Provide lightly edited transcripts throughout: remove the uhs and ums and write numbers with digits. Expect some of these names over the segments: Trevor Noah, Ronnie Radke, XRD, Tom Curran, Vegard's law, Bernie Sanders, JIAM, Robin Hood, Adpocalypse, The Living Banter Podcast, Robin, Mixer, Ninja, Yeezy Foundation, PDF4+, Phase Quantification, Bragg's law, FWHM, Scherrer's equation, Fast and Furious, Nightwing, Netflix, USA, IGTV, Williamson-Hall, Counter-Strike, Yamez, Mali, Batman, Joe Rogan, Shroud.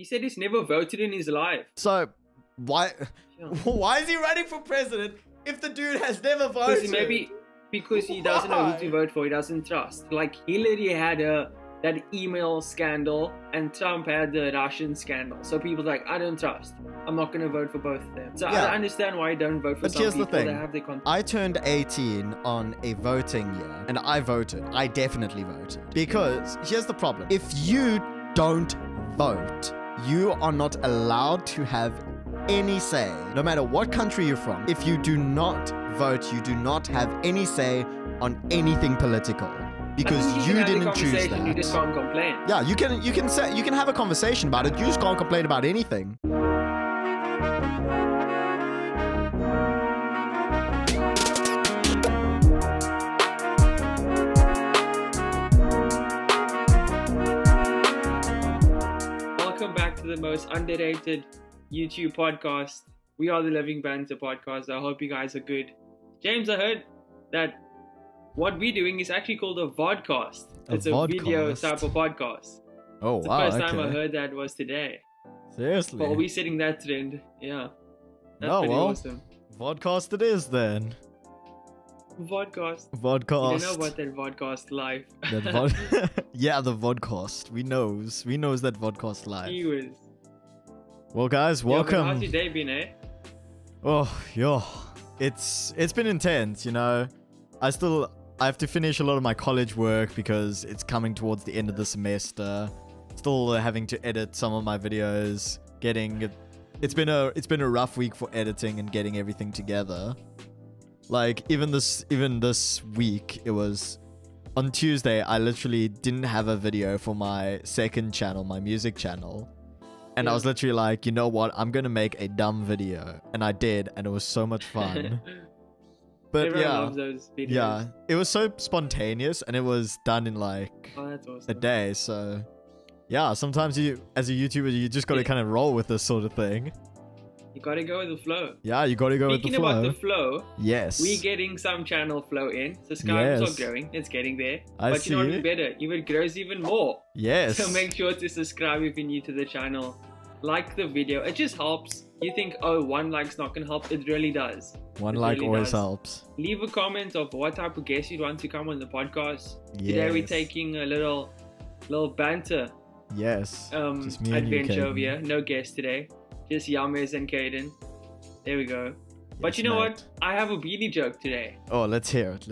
He said he's never voted in his life. So why is he running for president if the dude has never voted? Maybe because he doesn't know who to vote for. He doesn't trust. Like Hillary had that email scandal and Trump had the Russian scandal. So people are like, I don't trust. I'm not going to vote for both of them. So yeah. I understand why I don't vote for some people that have their content. I turned 18 on a voting year and I voted. I definitely voted. Because here's the problem. If you don't vote, you are not allowed to have any say. No matter what country you're from, if you do not vote, you do not have any say on anything political. Because you didn't choose that. You just can't complain. Yeah, you can say, you can have a conversation about it. You just can't complain about anything. Welcome back to the most underrated YouTube podcast. We are the Living Banter Podcast. I hope you guys are good. James, I heard that what we're doing is actually called a vodcast. It's a video type of podcast. Oh, wow. The first time I heard that was today. Seriously? But we're setting that trend. Yeah. That's pretty awesome. Vodcast it is then. Vodcast. Vodcast. You know about that vodcast life. That yeah, the vodcast. We knows. We knows that vodcast life. He was. Well, guys, welcome. Yeah, how's your day been, eh? Oh, yo. It's been intense, you know. I have to finish a lot of my college work because it's coming towards the end of the semester. Still having to edit some of my videos. It's been a rough week for editing and getting everything together. Like even this week, it was on Tuesday. I literally didn't have a video for my second channel, my music channel, and I was literally like, you know what? I'm gonna make a dumb video, and I did, and it was so much fun. But everyone loves those videos. Yeah, it was so spontaneous and it was done in like a day. So yeah, sometimes you, as a YouTuber, you just got to kind of roll with this sort of thing. You got to go with the flow. Yeah, you got to go with the flow. Speaking about the flow, yes, we're getting some channel flow in. Subscribers are growing. It's getting there. But you know what's better? It grows even more. Yes. So make sure to subscribe if you're new to the channel. Like the video. It just helps. You think, oh, one like's not going to help. It really does. One like always helps. Leave a comment of what type of guest you'd want to come on the podcast. Yes. Today we're taking a little banter. Yes. Adventure over here. No guest today. Just Yamez and Caden. There we go. Yes, but you know what? I have a BD joke today. Oh, let's hear it.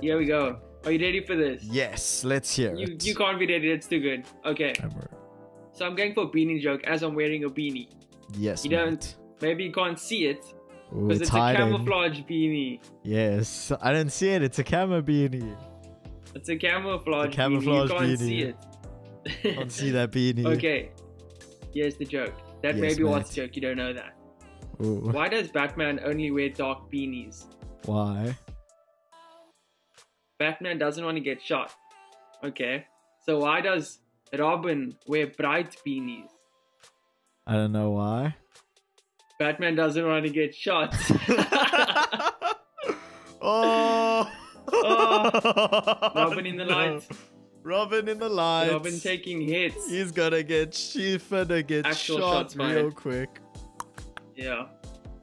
Here we go. Are you ready for this? Yes, let's hear it. You can't be ready. It's too good. Okay. So I'm going for a beanie joke as I'm wearing a beanie. Yes. Maybe you can't see it. Because it's a camouflage beanie. Yes. I didn't see it. It's a camo beanie. It's a camouflage beanie. You can't see it. Can't see that beanie. Okay. Here's the joke. That may be what's the joke. You don't know that. Ooh. Why does Batman only wear dark beanies? Why? Batman doesn't want to get shot. Okay. So why does Robin wear bright beanies? I don't know why. Batman doesn't want to get shot. Robin in the light. Robin in the light. Robin taking hits. He's gonna get shot real quick. Yeah.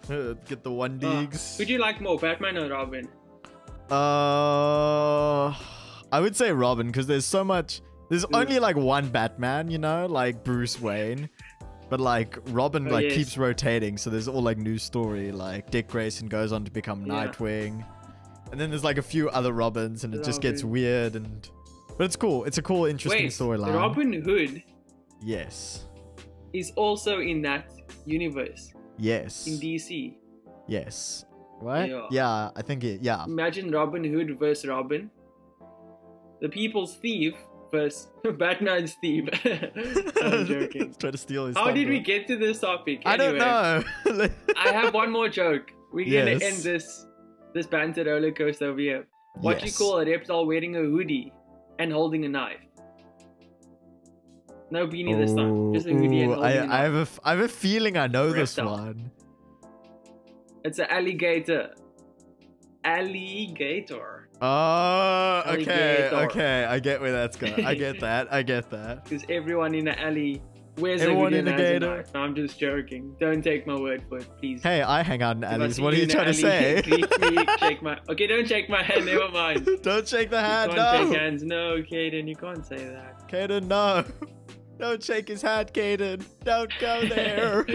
Get the one digs. Would you like more, Batman or Robin? I would say Robin because there's so much. There's only like one Batman, you know, like Bruce Wayne. But like Robin keeps rotating, so there's all like new story, like Dick Grayson goes on to become Nightwing. And then there's like a few other Robins and it just gets weird but it's cool. It's a cool, interesting storyline. Robin Hood is also in that universe. Yes. In DC. Yes. Right? Yeah, I think imagine Robin Hood versus Robin. The people's thief. First, Batman's theme. I'm joking. Try to steal his How did we get to this topic? Anyway, I don't know. I have one more joke. We're going to end this banter roller coaster over here. What do you call a reptile wearing a hoodie and holding a knife? No beanie this time. Just a hoodie and holding a knife. I have a feeling I know this one. It's an alligator. Alligator. Oh, okay, alligator. Okay. I get where that's going. I get that. Because everyone in the alley Where's everyone in the gator? No, I'm just joking. Don't take my word for it, please. Hey, I hang out in alleys. What are you trying to say? Shake my... Okay, don't shake my hand. Never mind. Don't shake the hand. Can't shake hands. No, Caden, you can't say that. Caden, no. Don't shake his hand, Caden. Don't go there.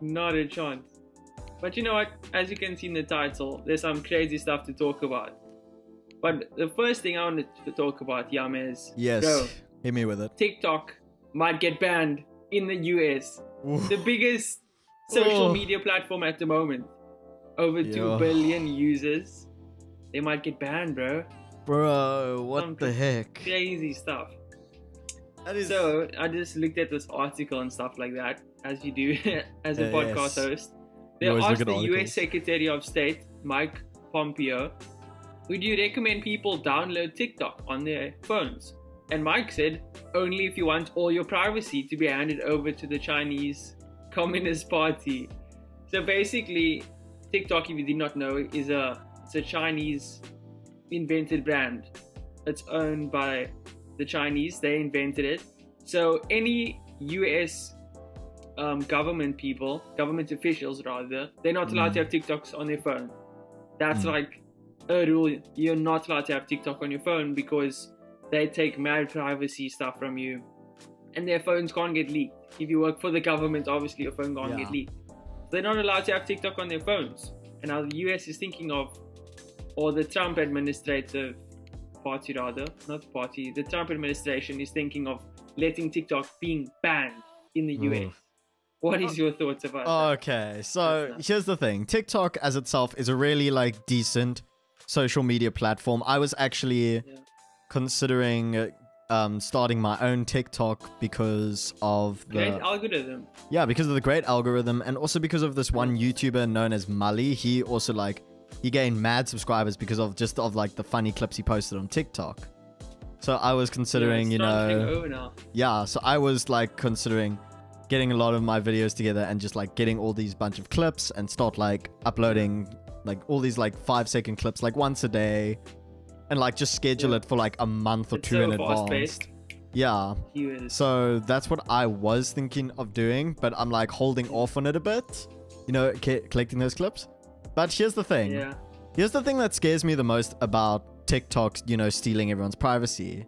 Not a chance. But you know what? As you can see in the title, there's some crazy stuff to talk about. But the first thing I wanted to talk about, Yamez. Yes. Bro, hit me with it. TikTok might get banned in the US. Ooh. The biggest social media platform at the moment. Over 2 billion users. They might get banned, bro. Bro, what the heck? Crazy stuff. That is... So, I just looked at this article and stuff like that, as you do, as a podcast host. They asked the US Secretary of State, Mike Pompeo, would you recommend people download TikTok on their phones? And Mike said, only if you want all your privacy to be handed over to the Chinese Communist Party. So basically, TikTok, if you did not know, is it's a Chinese invented brand. It's owned by the Chinese. They invented it. So any US government officials rather, they're not allowed to have TikToks on their phone. That's like a rule. You're not allowed to have TikTok on your phone because they take mad privacy stuff from you, and their phones can't get leaked. If you work for the government, obviously your phone can't get leaked. They're not allowed to have TikTok on their phones. And now the US is thinking of, or the Trump administrative party rather, not the party, the Trump administration is thinking of letting TikTok being banned in the US. What is your thoughts about that? Okay, so here's the thing. TikTok as itself is a really like decent social media platform. I was actually considering starting my own TikTok because of the great algorithm. Yeah, because of the great algorithm, and also because of this one YouTuber known as Mali. He also he gained mad subscribers because of just the funny clips he posted on TikTok. So I was considering, so I was considering getting a lot of my videos together and just getting all these bunch of clips and start uploading all these 5-second clips once a day, and just schedule it for a month or two in advance. Yeah, so that's what I was thinking of doing, but I'm holding off on it a bit, collecting those clips. But here's the thing. Here's the thing that scares me the most about TikTok, stealing everyone's privacy.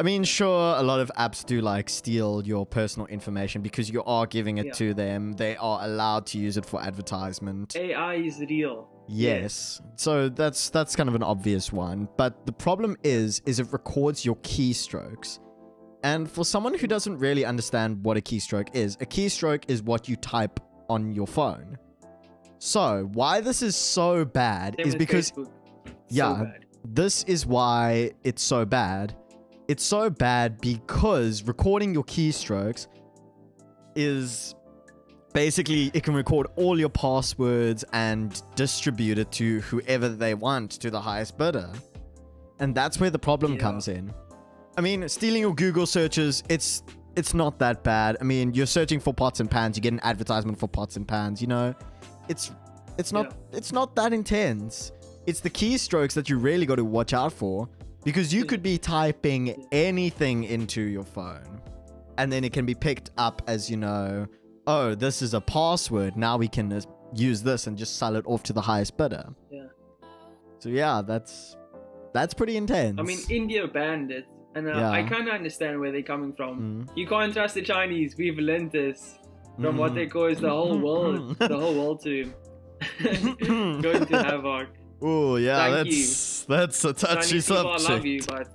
I mean, sure, a lot of apps do steal your personal information because you are giving it to them. They are allowed to use it for advertisement. AI is real. Yes. So that's kind of an obvious one. But the problem is it records your keystrokes. And for someone who doesn't really understand what a keystroke is what you type on your phone. So why this is so bad is because... This is why it's so bad. It's so bad because recording your keystrokes is basically, it can record all your passwords and distribute it to whoever they want, to the highest bidder. And that's where the problem comes in. I mean, stealing your Google searches, it's not that bad. I mean, you're searching for pots and pans, you get an advertisement for pots and pans, It's not that intense. It's the keystrokes that you really got to watch out for. Because you could be typing anything into your phone, and then it can be picked up as, oh, this is a password. Now we can use this and just sell it off to the highest bidder. Yeah. So yeah, that's pretty intense. I mean, India banned it, and I kind of understand where they're coming from. You can't trust the Chinese. We've learned this from what they call the whole world, to going to havoc. Oh yeah, that's a touchy subject. I love you, but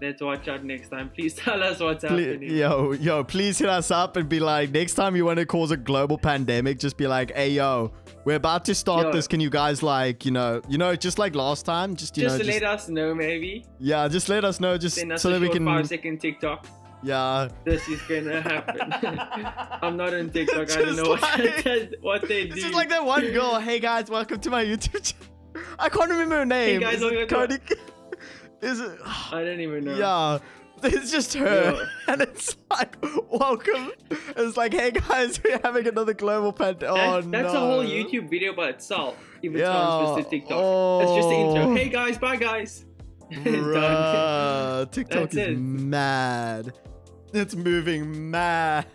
let's watch out next time. Please tell us what's happening. Yo, please hit us up and be like, next time you want to cause a global pandemic, just be like, hey, yo, we're about to start this. Can you guys just like last time, just let us know maybe. Yeah, just let us know, just send us so that we can 5-second TikTok. Yeah, this is gonna happen. I'm not on TikTok. I don't know what they do. It's just that one girl. Hey guys, welcome to my YouTube channel. I can't remember her name. Hey guys, is it? I don't even know. Yeah, it's just her, and it's welcome. It's hey guys, we're having another global pandemic. That's a whole YouTube video by itself. If it's transfers to TikTok, it's just the intro. Hey guys, bye guys. Bruh, TikTok is mad. It's moving mad.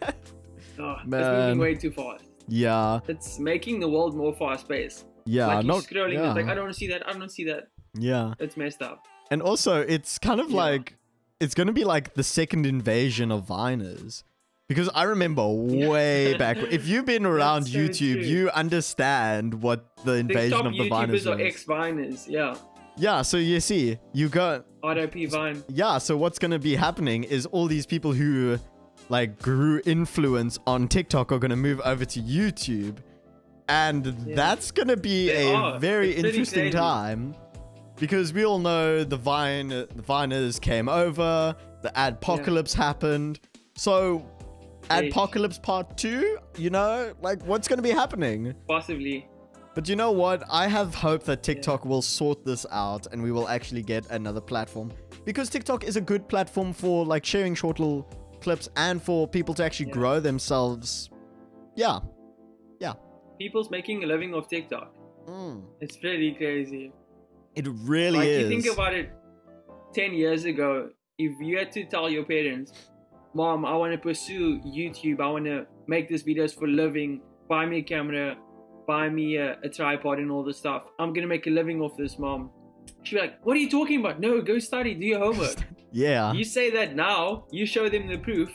Oh, it's moving way too fast. Yeah. It's making the world more fast-paced. Yeah. Like you're scrolling, it's like, I don't want to see that. I don't want to see that. Yeah. It's messed up. And also, it's kind of like, it's going to be like the second invasion of Viners. Because I remember way back, if you've been around YouTube, you understand what the invasion of the Viners is. Top YouTubers are ex-Viners, yeah. Yeah, so you see, you got... RIP Vine. Yeah, so what's going to be happening is all these people who like grew influence on TikTok are going to move over to YouTube. And that's going to be a very interesting time. Because we all know the Viners came over, the Adpocalypse happened. So, Adpocalypse Part 2, you know, like what's going to be happening? Possibly. But you know what? I have hope that TikTok will sort this out and we will actually get another platform. Because TikTok is a good platform for like sharing short little clips and for people to actually grow themselves. Yeah. Yeah. People's making a living off TikTok. Mm. It's pretty crazy. It really is. Like, you think about it, 10 years ago, if you had to tell your parents, Mom, I want to pursue YouTube. I want to make these videos for a living. Buy me a camera. Buy me a tripod and all this stuff. I'm going to make a living off this, Mom. She'd be like, what are you talking about? No, go study. Do your homework. Yeah. You say that now. You show them the proof.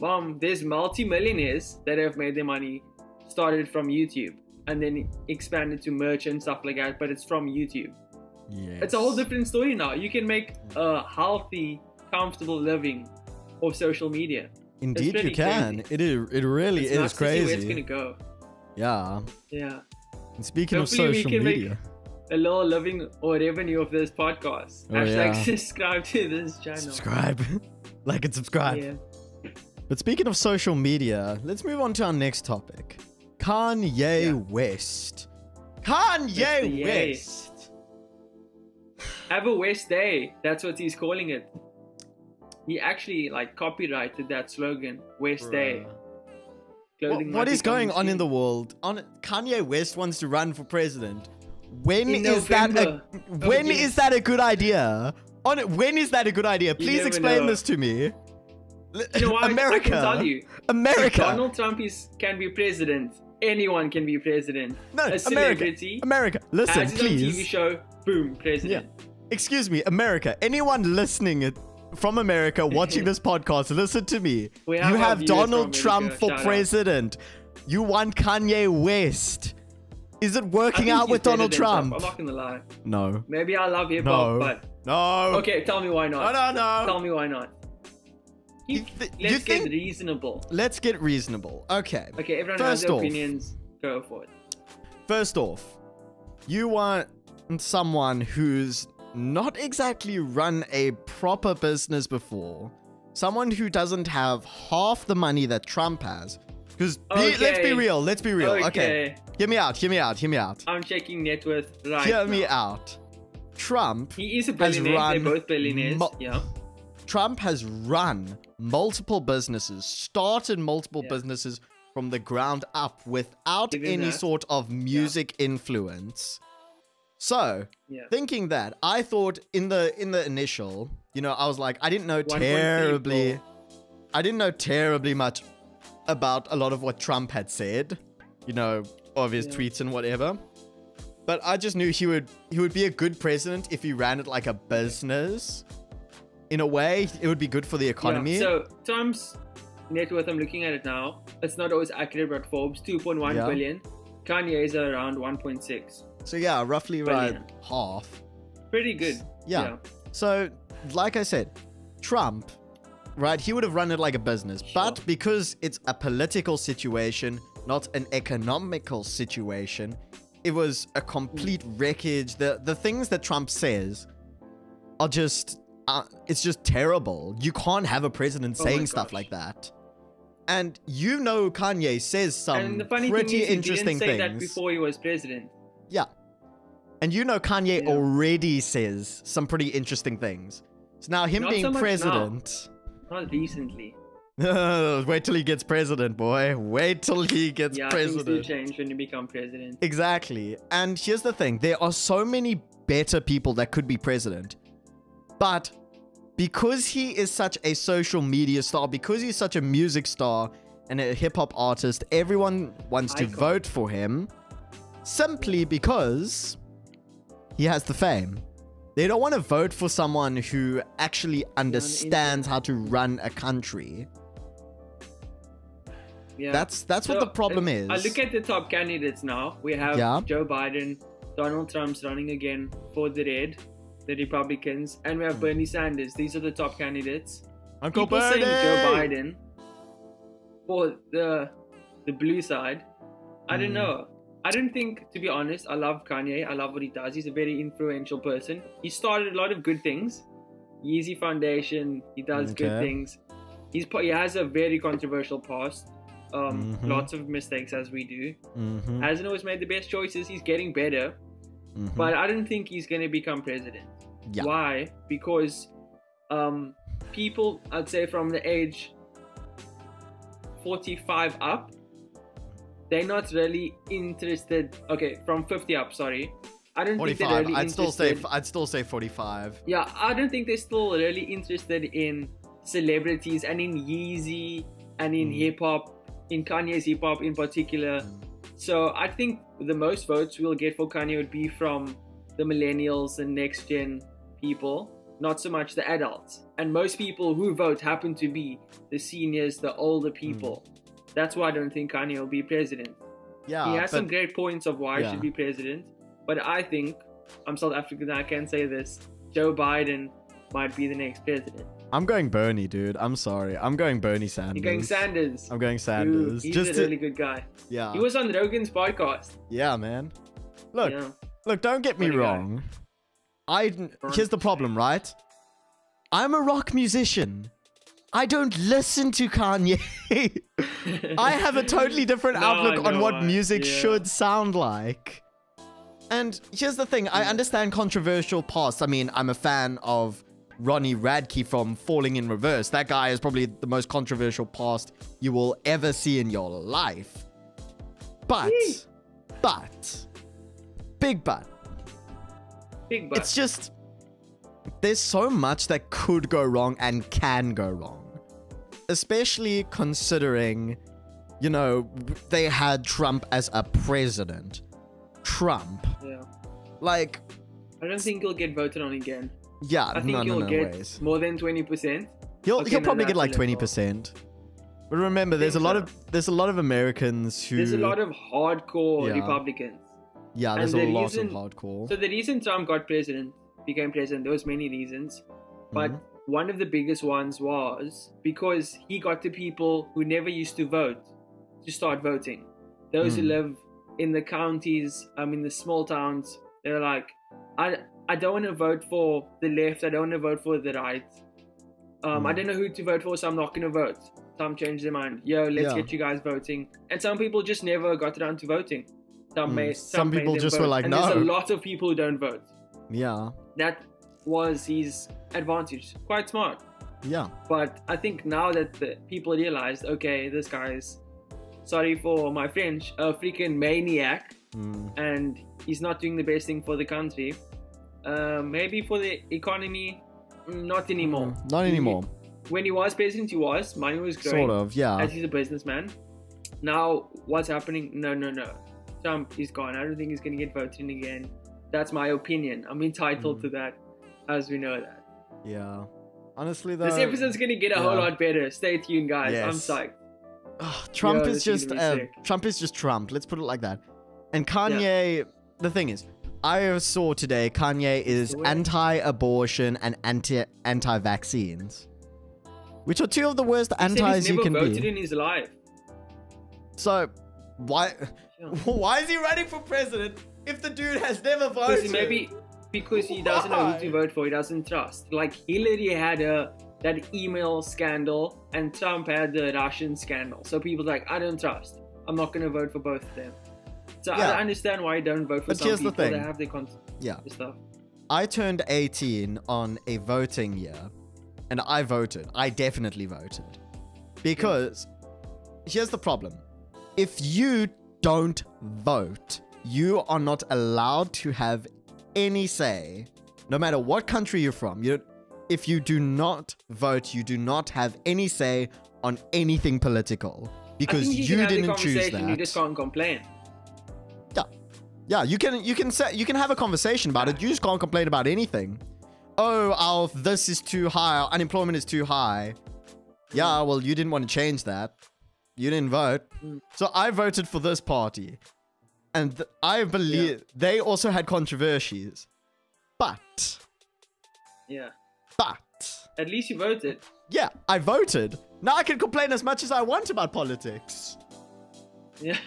Mom, there's multi-millionaires that have made their money. Started from YouTube. And then expanded to merch and stuff like that. But it's from YouTube. Yes. It's a whole different story now. You can make a healthy, comfortable living of social media. Indeed you can. Crazy. It really is crazy. It's going to go. Yeah. Yeah. And speaking of social media, make a little living or revenue of this podcast. Subscribe to this channel. Subscribe. Like and subscribe. Yeah. But speaking of social media, let's move on to our next topic. Kanye West. Kanye West. Have a West Day. That's what he's calling it. He actually like copyrighted that slogan, West Day. What is going on in the world? Kanye West wants to run for president. When is that a good idea? When is that a good idea? Please explain this to me. You know what? America, I can tell you. America. If Donald Trump can be president. Anyone can be president. No, a celebrity. America. Listen, please. TV show. Boom, president. Yeah. Excuse me, America. Anyone listening from America watching this podcast, listen to me. You have Donald Trump for president. You want Kanye West. Is it working out with Donald Trump? I'm not gonna lie. No. Maybe I love hip hop, but no. Okay, tell me why not. No. Tell me why not. Let's get reasonable. Let's get reasonable. Okay. Okay, everyone has their opinions. Go for it. First off, you want someone who's not exactly run a proper business before, someone who doesn't have half the money that Trump has, because let's be real, okay, hear me out, I'm checking net worth right now. Trump, he is a billionaire, they're both billionaires, Trump has run multiple businesses, started multiple businesses from the ground up without any sort of music influence. So, thinking that, I thought in the initial, you know, I was like, I didn't know terribly much about a lot of what Trump had said, you know, of his tweets and whatever. But I just knew he would be a good president if he ran it like a business. In a way, it would be good for the economy. Yeah. So, Trump's net worth, I'm looking at it now. It's not always accurate, but Forbes, 2.1 billion. Kanye is around 1.6. So yeah, roughly right half. Pretty good. Yeah. So, like I said, Trump, right? He would have run it like a business, but because it's a political situation, not an economical situation, it was a complete wreckage. The things that Trump says are just, it's just terrible. You can't have a president saying stuff like that. And you know, Kanye says some pretty interesting things. He didn't say that before he was president. Yeah. And you know Kanye already says some pretty interesting things. So now him being president... Not recently. Wait till he gets president, boy. Wait till he gets president. Yeah, things do change when you become president. Exactly. And here's the thing. There are so many better people that could be president. But because he is such a social media star, because he's such a music star and a hip-hop artist, everyone wants to vote for him simply because he has the fame. They don't want to vote for someone who actually understands how to run a country. Yeah. That's so what the problem is. I look at the top candidates now. We have Joe Biden, Donald Trump's running again for the red, the Republicans, and we have Bernie Sanders. These are the top candidates. Uncle People Bernie! Saying Joe Biden for the blue side. I don't know. I don't think, to be honest, I love Kanye. I love what he does. He's a very influential person. He started a lot of good things. Yeezy Foundation. He does good things. He has a very controversial past. Lots of mistakes, as we do. Hasn't always made the best choices. He's getting better. But I don't think he's going to become president. Yeah. Why? Because people, I'd say from the age 45 up, they're not really interested. Okay, from 50 up, sorry. I don't think they're really I'd still say 45. Yeah, I don't think they're still really interested in celebrities and in Yeezy and in hip-hop, in Kanye's hip-hop in particular. So I think the most votes we'll get for Kanye would be from the millennials and next-gen people, not so much the adults. And most people who vote happen to be the seniors, the older people. That's why I don't think Kanye will be president. Yeah, he has some great points of why he should be president. But I think, I'm South African, I can say this, Joe Biden might be the next president. I'm going Bernie, dude. I'm sorry. I'm going Bernie Sanders. You're going Sanders. I'm going Sanders. Dude, he's a really good guy. Yeah. He was on Rogan's podcast. Yeah, man. Look, look, don't get me wrong. Here's the problem, right? I'm a rock musician. I don't listen to Kanye. I have a totally different outlook on what music should sound like. And here's the thing. I understand controversial past. I mean, I'm a fan of Ronnie Radke from Falling in Reverse. That guy is probably the most controversial past you will ever see in your life. But, big but. It's just, there's so much that could go wrong and can go wrong. Especially considering, you know, they had Trump as a president. Yeah. Like, I don't think he'll get voted on again. Yeah, I think he'll get more than 20%. He'll probably get like 20%. But remember, there's a lot of Americans who hardcore Republicans. Yeah, there's a lot of hardcore. So the reason Trump got president, became president, there was many reasons, but one of the biggest ones was because he got the people who never used to vote to start voting. Those who live in the counties, in the small towns, they're like, I don't want to vote for the left. I don't want to vote for the right. I don't know who to vote for, so I'm not going to vote. Some changed their mind. Yo, let's get you guys voting. And some people just never got around to voting. Some people just were like, no. There's a lot of people who don't vote. Yeah. That was his advantage. Quite smart. Yeah. But I think now that the people realized, okay, this guy's, sorry for my French, a freaking maniac. And he's not doing the best thing for the country. Maybe for the economy, not anymore. Not anymore. When he was president, he was. Money was growing. Sort of, yeah. As he's a businessman. Now, what's happening? No. Trump is gone. I don't think he's going to get voted in again. That's my opinion. I'm entitled to that, as we know that. Yeah. Honestly, though. This episode's going to get a whole lot better. Stay tuned, guys. Yes. I'm psyched. Oh, Trump is just Trump. Let's put it like that. And Kanye, the thing is, I saw today Kanye is anti-abortion and anti-vaccines, which are two of the worst antis you can be. He's never voted in his life. So why is he running for president if the dude has never voted? Because maybe because he doesn't know who to vote for. He doesn't trust. Like Hillary had that email scandal, and Trump had the Russian scandal. So people are like, I don't trust. I'm not going to vote for both of them. So I understand why I don't vote for some people that have the stuff. I turned 18 on a voting year, and I voted. I definitely voted. Because here's the problem. If you don't vote, you are not allowed to have any say, no matter what country you're from. If you do not vote, you do not have any say on anything political because you didn't choose that. You just can't complain. Yeah, you can have a conversation about it. You just can't complain about anything. Oh, our this is too high. Our unemployment is too high. Yeah, well, you didn't want to change that. You didn't vote. So I voted for this party. And I believe they also had controversies. But. Yeah. But. At least you voted. Yeah, I voted. Now I can complain as much as I want about politics. Yeah.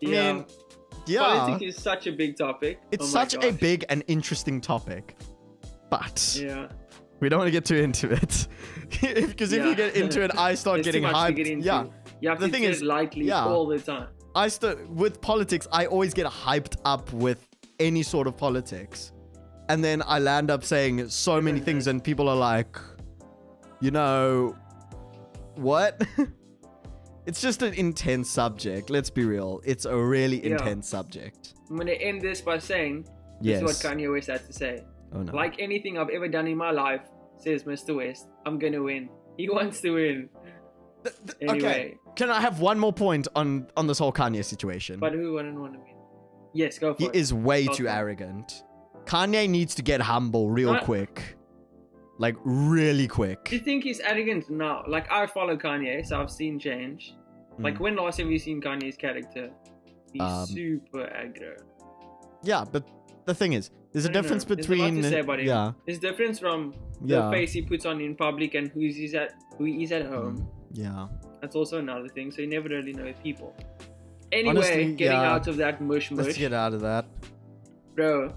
Yeah. I mean, politics is such a big topic. It's such a big and interesting topic. But. Yeah. We don't want to get too into it. Because if you get into it, I start getting hyped. You have to take it lightly all the time. With politics, I always get hyped up with any sort of politics. And then I land up saying so many things and people are like, you know, what? It's just an intense subject. Let's be real. It's a really intense subject. I'm going to end this by saying this is what Kanye West had to say. Oh, no. Like anything I've ever done in my life, says Mr. West, I'm going to win. He wants to win. Anyway. Okay. Can I have one more point on this whole Kanye situation? But who wouldn't want to win? Yes, go for it. He is way too arrogant. Kanye needs to get humble real quick. Like, really quick. Do you think he's arrogant now? Like, I follow Kanye, so I've seen change. Like, when last have you seen Kanye's character? He's super aggro. Yeah, but the thing is, there's a difference between... There's a lot to say about him. Yeah. There's a difference from the face he puts on in public and who he is at home. Yeah. That's also another thing, so you never really know people. Anyway, honestly, getting out of that mush. Let's get out of that. Bro,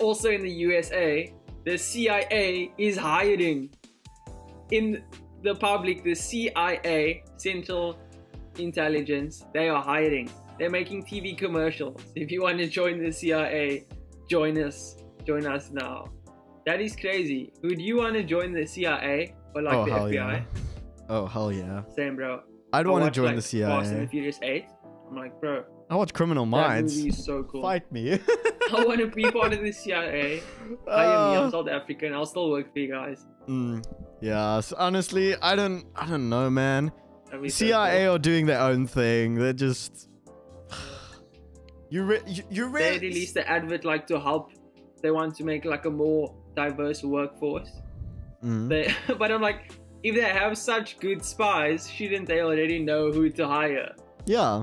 also in the USA, the CIA is hiding. In the public, the CIA, Central Intelligence, they are hiding. They're making TV commercials. If you want to join the CIA, join us. Join us now. That is crazy. Would you want to join the CIA or like the FBI? Yeah. Oh, hell yeah. Same, bro. I'd want to join the CIA. Fast and Furious 8. I'm like, bro. I watch Criminal Minds. That movie is so cool. Fight me. I want to be part of the CIA. I am South African. I'll still work for you guys. Yeah, so honestly, I don't know, man. CIA are doing their own thing. They're just... They released the advert like to help. They want to make like a more diverse workforce. But I'm like... If they have such good spies, shouldn't they already know who to hire? Yeah.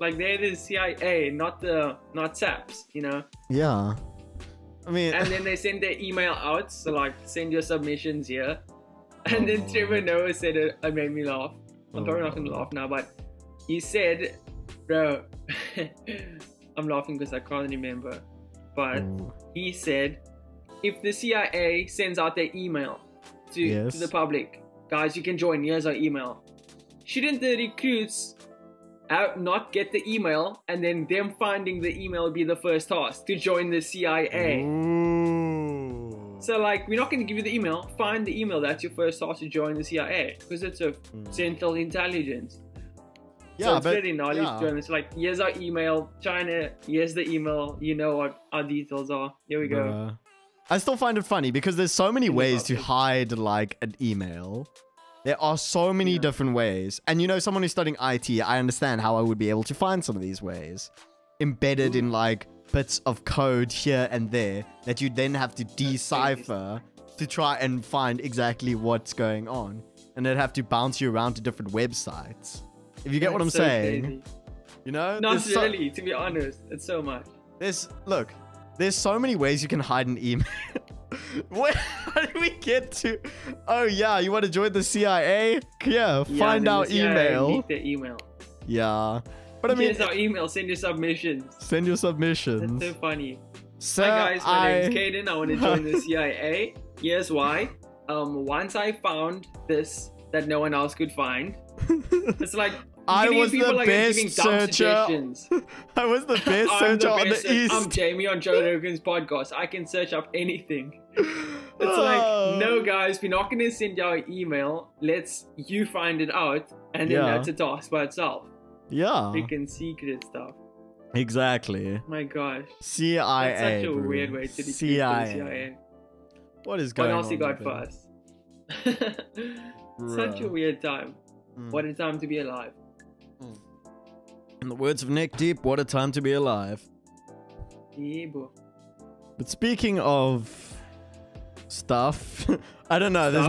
Like, they're the CIA, not SAPs, you know? Yeah. I mean... And then they send their email out, so like, send your submissions here. And then Trevor Noah said it, it made me laugh. I'm probably not gonna laugh now, but he said, bro, I'm laughing because I can't remember. But he said, if the CIA sends out their email, to the public, guys, you can join. Here's our email. Shouldn't the recruits not get the email, and then them finding the email be the first task to join the CIA? Ooh. So, like, we're not going to give you the email. Find the email. That's your first task to join the CIA because it's a Central Intelligence. Yeah, so it's really knowledge-driven. It's like, here's our email, China. Here's the email. You know what our details are. Here we go. I still find it funny because there's so many ways to hide like an email. There are so many different ways. And you know, someone who's studying IT, I understand how I would be able to find some of these ways. Embedded in like bits of code here and there that you then have to decipher to try and find exactly what's going on. And they'd have to bounce you around to different websites. If you get what I'm saying, you know? Not really, to be honest. It's so much. There's so many ways you can hide an email. How did we get to? Oh yeah, you want to join the CIA? Yeah, find our email. Yeah, but I mean, here's our email. Send your submissions. Send your submissions. That's so funny. So hi guys, my name's Caden. I want to join the CIA. Here's why. Once I found this that no one else could find. It's like. I was the best searcher. I was the best searcher on the East. I'm Jamie on Joe Rogan's podcast. I can search up anything. It's like, no, guys, we're not going to send you our email. Let's you find it out. And then that's a task by itself. Yeah. Freaking secret stuff. Exactly. Oh my gosh. CIA. That's such a weird way to do CIA. What is going on? And also got first. Such a weird time. What a time to be alive. In the words of Nick Deep, what a time to be alive. Yeah, bro. But speaking of stuff, I don't know. Stuff? There's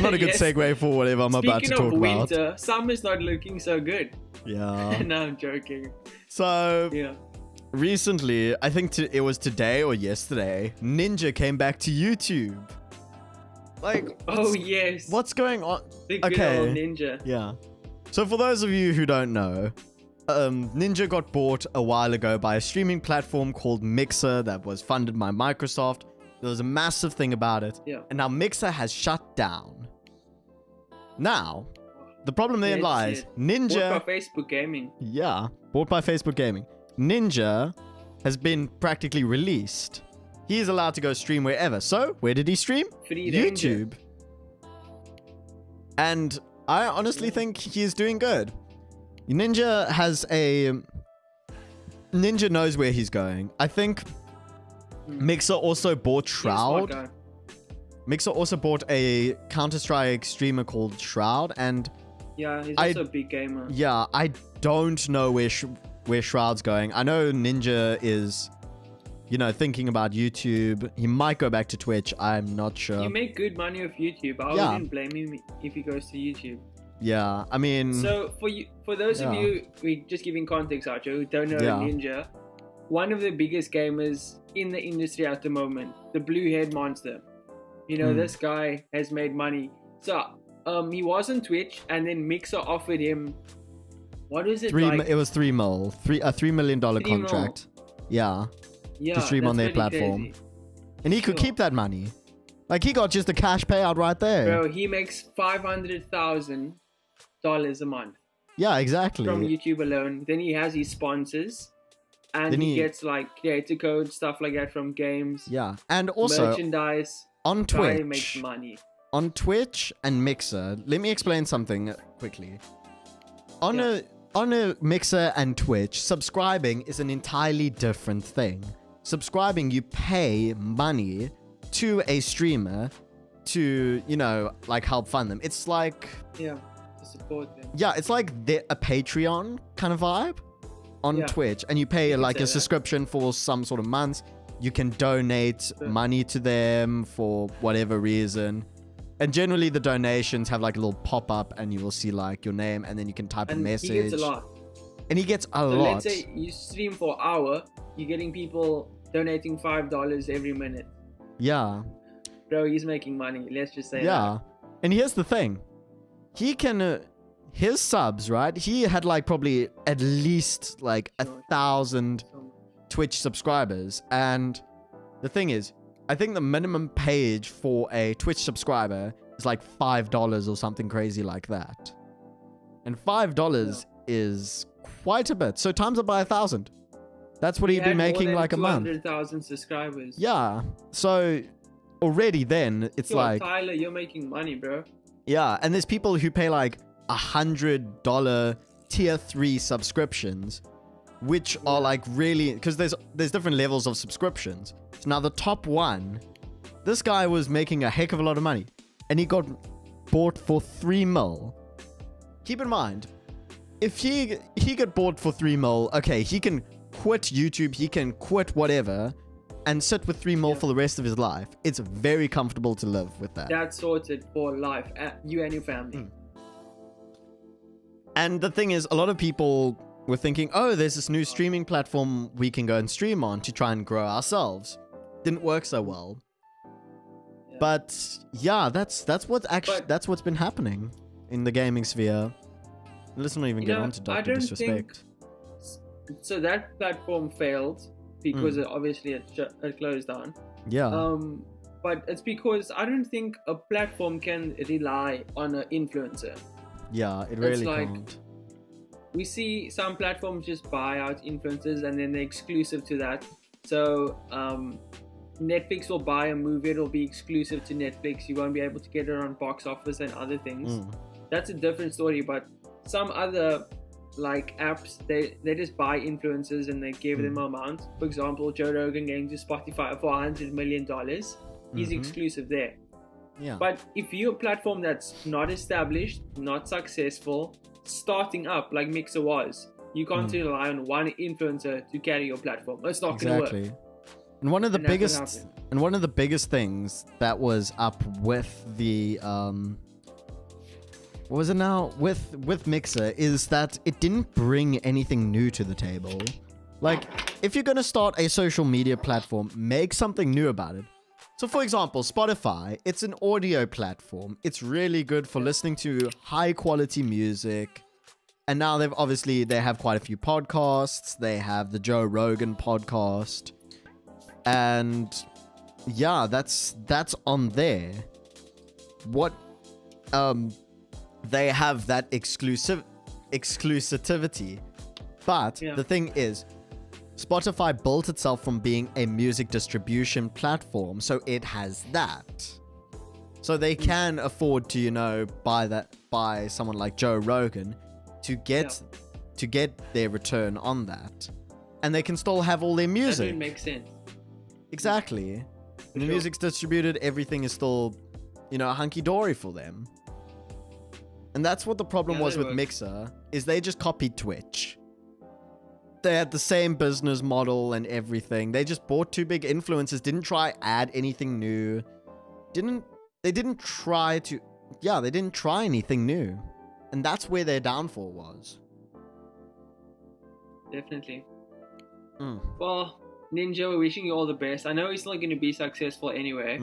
not a good yes. segue for whatever I'm speaking about to talk winter, about. Speaking of winter, summer's not looking so good. Yeah. No, I'm joking. So yeah. Recently, I think it was today or yesterday, Ninja came back to YouTube. Like, oh yes, what's going on? The good old Ninja. Yeah. So for those of you who don't know, Ninja got bought a while ago by a streaming platform called Mixer that was funded by Microsoft. There was a massive thing about it. Yeah. And now Mixer has shut down. Now, the problem there lies. Ninja... Bought by Facebook Gaming. Yeah, bought by Facebook Gaming. Ninja has been practically released. He is allowed to go stream wherever. So, where did he stream? YouTube. And I honestly think he is doing good. Ninja has a... Ninja knows where he's going. I think Mixer also bought Shroud. Mixer also bought a Counter-Strike streamer called Shroud, and... Yeah, he's also a big gamer. Yeah, I don't know where Shroud's going. I know Ninja is, you know, thinking about YouTube. He might go back to Twitch. I'm not sure. You make good money off YouTube. I wouldn't blame him if he goes to YouTube. Yeah, I mean... So, for those of you, we're just giving context, Archer, who don't know Ninja, one of the biggest gamers in the industry at the moment, the blue-haired monster. You know, this guy has made money. So, he was on Twitch, and then Mixer offered him... What is it like? It was $3 million contract. Mil. Yeah. Yeah. To stream on their platform. Crazy. And he could keep that money. Like, he got just a cash payout right there. Bro, he makes $500,000 a month. Yeah, exactly. From YouTube alone. Then he has his sponsors. And he gets, like, creator code, stuff like that from games. Yeah. And also, merchandise. On Twitch. He makes money. On Twitch and Mixer. Let me explain something quickly. On a Mixer and Twitch, subscribing is an entirely different thing. Subscribing, you pay money to a streamer to, you know, like, help fund them. It's like... Yeah, to support them. Yeah, it's like a Patreon kind of vibe on Twitch. And you pay, like, a subscription for some sort of months. You can donate money to them for whatever reason. And generally, the donations have, like, a little pop-up, and you will see, like, your name, and then you can type a message. And he gets a lot. And he gets a lot. Let's say you stream for an hour, you're getting people donating $5 every minute. Yeah. Bro, he's making money. Let's just say that. Yeah. And here's the thing. He can... his subs, right? He had, like, probably at least, like, 1,000 Twitch subscribers. And the thing is... I think the minimum paid for a Twitch subscriber is like $5 or something crazy like that. And $5 is quite a bit. So times it by 1,000. That's what he'd be making like a month. 200,000 subscribers. Yeah. So already then it's like... Tyler, you're making money, bro. Yeah. And there's people who pay like $100 tier 3 subscriptions, which are like really... Because there's different levels of subscriptions. So now the top one, this guy was making a heck of a lot of money. And he got bought for $3 mil. Keep in mind, if he got bought for $3 mil, okay, he can quit YouTube, he can quit whatever, and sit with $3 mil for the rest of his life. It's very comfortable to live with that. That's sorted for life, you and your family. And the thing is, a lot of people... We're thinking, oh, there's this new streaming platform we can go and stream on to try and grow ourselves. Didn't work so well. Yeah. But yeah, that's what's been happening in the gaming sphere. Let's not even get on to Dr. Disrespect. So that platform failed because obviously it closed down. Yeah. But it's because I don't think a platform can rely on an influencer. Yeah, it really can't. We see some platforms just buy out influencers and then they're exclusive to that. So Netflix will buy a movie, it'll be exclusive to Netflix. You won't be able to get it on box office and other things. That's a different story, but some other like apps, they just buy influencers and they give them an amount. For example, Joe Rogan going to Spotify for $100 million. He's exclusive there. Yeah. But if you're a platform that's not established, not successful, starting up like Mixer was, you can't rely on one influencer to carry your platform. It's not going to work. And one of the biggest things that was up with the what was it now with Mixer is that it didn't bring anything new to the table. Like, if you're going to start a social media platform, make something new about it. So, for example, Spotify, it's an audio platform. It's really good for listening to high-quality music. And now they've obviously, they have quite a few podcasts. They have the Joe Rogan podcast. And yeah, that's on there. What they have that exclusivity. But the thing is, Spotify built itself from being a music distribution platform, so it has that. So they can afford to, you know, buy someone like Joe Rogan to get their return on that. And they can still have all their music. That makes sense. Exactly. The music's distributed, everything is still, you know, hunky-dory for them. And that's what the problem was with Mixer, is they just copied Twitch. They had the same business model and everything. They just bought two big influencers, didn't try add anything new. They didn't try anything new. And that's where their downfall was. Definitely. Well, Ninja, we're wishing you all the best. I know he's not going to be successful anyway,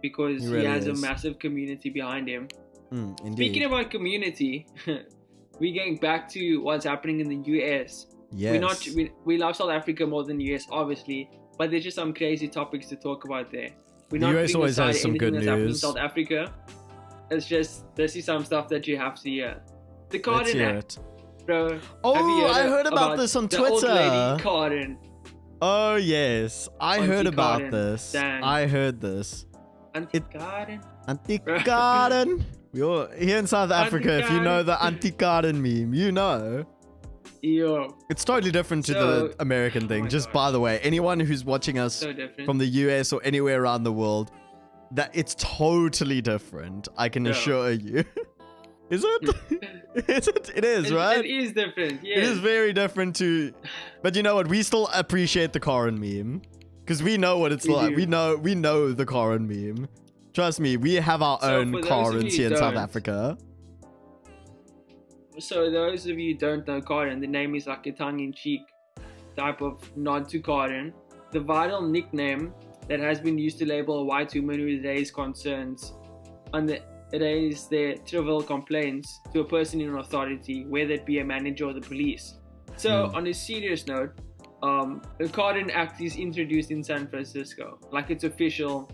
because he really has a massive community behind him. Speaking about community, we're going back to what's happening in the US. Yes. We love South Africa more than the US, obviously, but there's just some crazy topics to talk about there. The US always has some good news. In South Africa, it's just, this is some stuff that you have to hear. The Carden Act, bro. Oh, I heard about this on Twitter. The old lady Carden. Oh yes, I heard about this. I heard this. Anti-Carden. Anti-Carden. You're here in South Africa. If you know the Anti-Carden meme, you know. Yo. It's totally different to the American thing. By the way, anyone who's watching us from the US or anywhere around the world, that it's totally different. I can assure you. Is it? Is it? It is, right? It is different. Yeah. It is very different to. But you know what? We still appreciate the Karen meme because we know what it's like. We know the Karen meme. Trust me, we have our own Karens here in South Africa. So those of you who don't know Caden, the name is like a tongue-in-cheek type of nod to Caden. The vital nickname that has been used to label a white woman who raised concerns and raised their trivial complaints to a person in authority, whether it be a manager or the police. So on a serious note, the Caden Act is introduced in San Francisco, like it's official.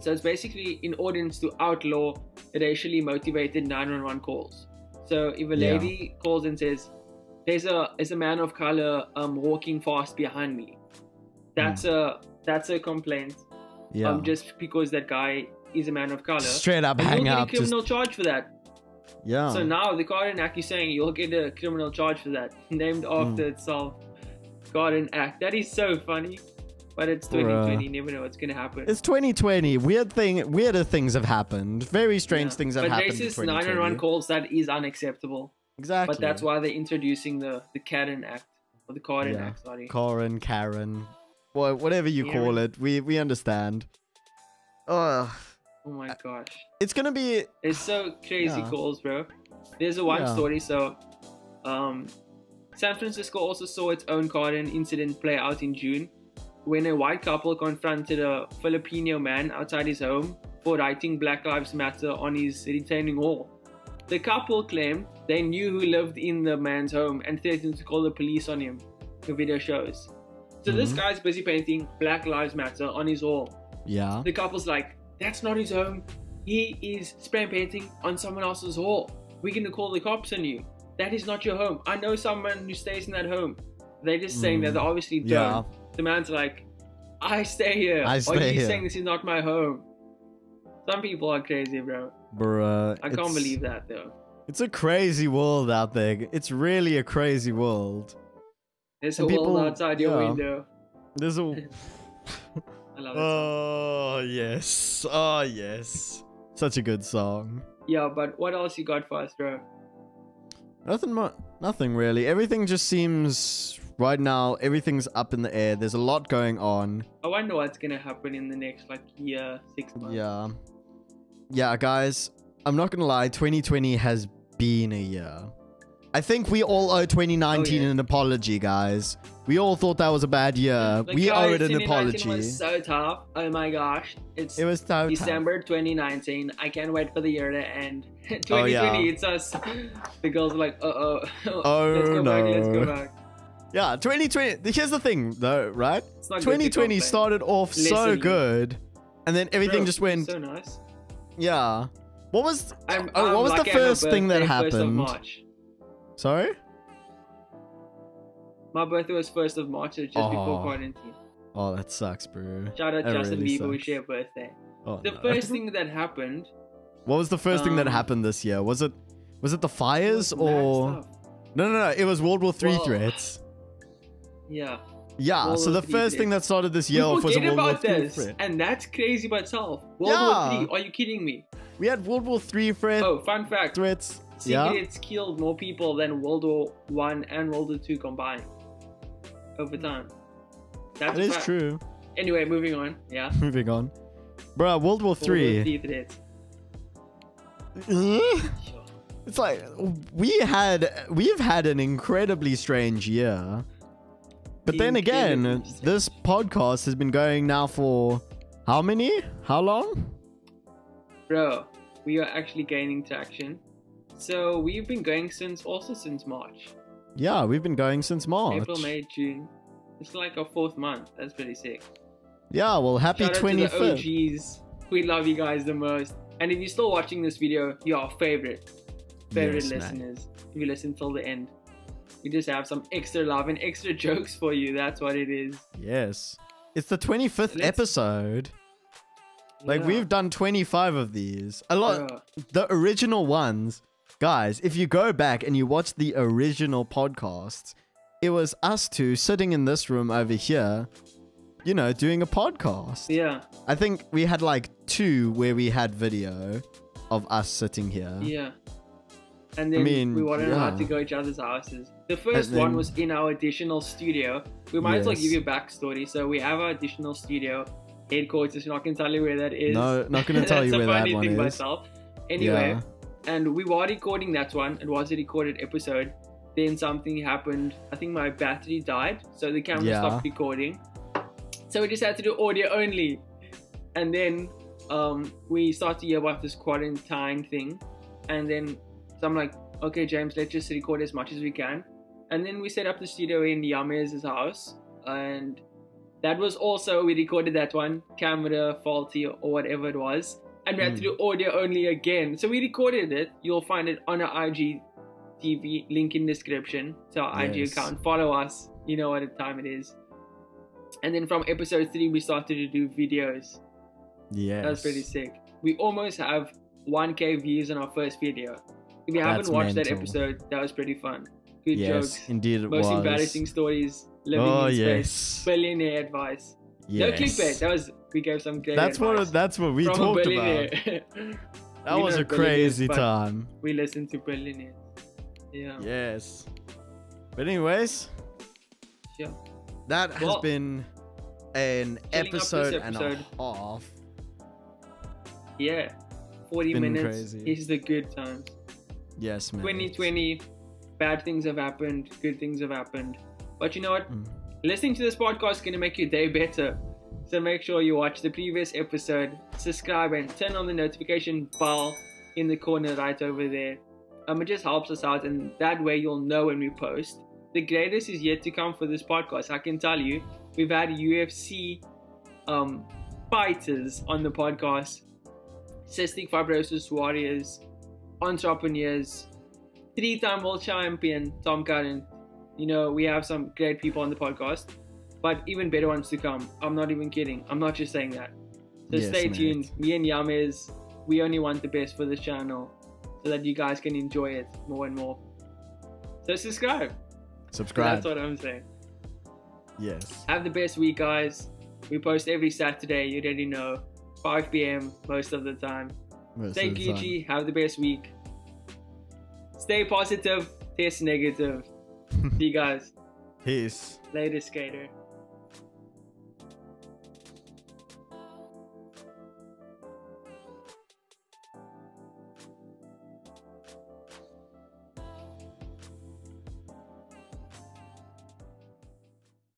So it's basically in ordinance to outlaw racially motivated 911 calls. So if a lady calls and says, there's a man of color walking fast behind me, that's a complaint. Yeah. Just because that guy is a man of color. Straight up, hang up. You'll get a criminal charge for that. Yeah. So now the Carden Act is saying you'll get a criminal charge for that, named after itself. Carden Act. That is so funny, but it's 2020. You never know what's gonna happen. It's 2020. Weirder things have happened. Very strange things have happened. But racist 911 calls, that is unacceptable. Exactly. But that's why they're introducing the Karen Act, or the Karen Act. Sorry. Karen. Well, whatever you call it, we understand. Oh my gosh. It's gonna be. It's so crazy calls, bro. There's a one story. So, San Francisco also saw its own Karen incident play out in June, when a white couple confronted a Filipino man outside his home for writing Black Lives Matter on his retaining wall. The couple claimed they knew who lived in the man's home and threatened to call the police on him, the video shows. So this guy's busy painting Black Lives Matter on his wall. Yeah. The couple's like, that's not his home. He is spray painting on someone else's wall. We're gonna call the cops on you. That is not your home. I know someone who stays in that home. They're just saying that they obviously don't. The man's like, I stay here. Are you saying this is not my home? Some people are crazy, bro. Bruh. I can't believe that, though. It's a crazy world out there. It's really a crazy world. There's a world outside your window. There's a... I love it. Oh, yes. Oh, yes. Such a good song. Yeah, but what else you got for us, bro? Nothing really. Everything just seems... Right now, everything's up in the air. There's a lot going on. I wonder what's going to happen in the next, like, year, 6 months. Yeah. Yeah, guys. I'm not going to lie. 2020 has been a year. I think we all owe 2019 an apology, guys. We all thought that was a bad year. Like, we owe it an apology. It was so tough. Oh my gosh. It was so December tough. 2019. I can't wait for the year to end. 2020, oh, yeah. It's us. The girls are like, uh-oh. Oh, let's go back. Yeah, 2020. Here's the thing, though, right? 2020 started off so good. And then everything just went... So nice. Yeah. What was... what was the first thing that happened? Sorry? My birthday was 1st of March, just before quarantine. Oh, that sucks, bro. Shout out Justin Bieber, wish you a birthday. Oh, the first thing that happened... What was the first thing that happened this year? Was it the fires or... No. It was World War III threats. Yeah. Yeah, World so the first thing that started this year off was a World War III threat. And that's crazy by itself. World War III, are you kidding me? We had World War III threats. Oh, fun fact. Threats. Cigarettes killed more people than World War I and World War II combined over time. That is true. Anyway, moving on. Yeah. Moving on. Bro, World War III. It's like we've had an incredibly strange year. But then again, this podcast has been going now for how many? How long? Bro, we are actually gaining traction. So we've been going since March. Yeah, we've been going since March. April, May, June. It's like our 4th month. That's pretty sick. Yeah, well, happy 25th. Shout out to the OGs. We love you guys the most. And if you're still watching this video, you're our favorite listeners. Man. If you listen till the end, we just have some extra love and extra jokes for you. That's what it is. Yes, it's the 25th episode. Like we've done 25 of these. A lot. The original ones. Guys, if you go back and you watch the original podcasts, it was us two sitting in this room over here, you know, doing a podcast. Yeah. I think we had like 2 where we had video of us sitting here. Yeah. And then we wanted to know how to go to each other's houses. The first one was in our additional studio. We might as well give you a backstory. So we have our additional studio headquarters. Not going to tell you where that is. No, not going to tell you where that one is. Myself. Anyway. Yeah. And we were recording that one. It was a recorded episode. Then something happened. I think my battery died. So the camera stopped recording. So we just had to do audio only. And then we started to hear about this quarantine thing. And then so I'm like, okay, James, let's just record as much as we can. And then we set up the studio in Yamez's house. And that was also, we recorded that one. Camera faulty or whatever it was. And we had to do audio only again. So we recorded it. You'll find it on our IGTV link in description. So our IG account. Follow us. You know what time it is. And then from episode 3, we started to do videos. Yeah. That's pretty sick. We almost have 1K views on our first video. If you haven't watched that episode, that was pretty fun. Good jokes. Yes, indeed it was. Most embarrassing stories. Living in space. Billionaire advice. Yes. No clickbait. That was... We gave some great advice. That's what we talked about. That was a crazy time. We listened to Berlin. Yeah. Yes. But anyways. Yeah. That has been an episode and a half. Yeah. 40 minutes is the good times. Yes, man. 2020. Bad things have happened. Good things have happened. But you know what? Listening to this podcast is going to make your day better. So make sure you watch the previous episode, subscribe and turn on the notification bell in the corner right over there. It just helps us out and that way you'll know when we post. The greatest is yet to come for this podcast, I can tell you. We've had UFC fighters on the podcast, cystic fibrosis warriors, entrepreneurs, 3-time world champion Tom Curran. You know, we have some great people on the podcast. But even better ones to come. I'm not even kidding. I'm not just saying that. So stay tuned. Me and Yamez, we only want the best for this channel so that you guys can enjoy it more and more. So subscribe. Subscribe. That's what I'm saying. Yes. Have the best week, guys. We post every Saturday, you already know, 5 p.m. most of the time. Stay Gucci, have the best week. Stay positive, test negative. See you guys. Peace. Later, skater.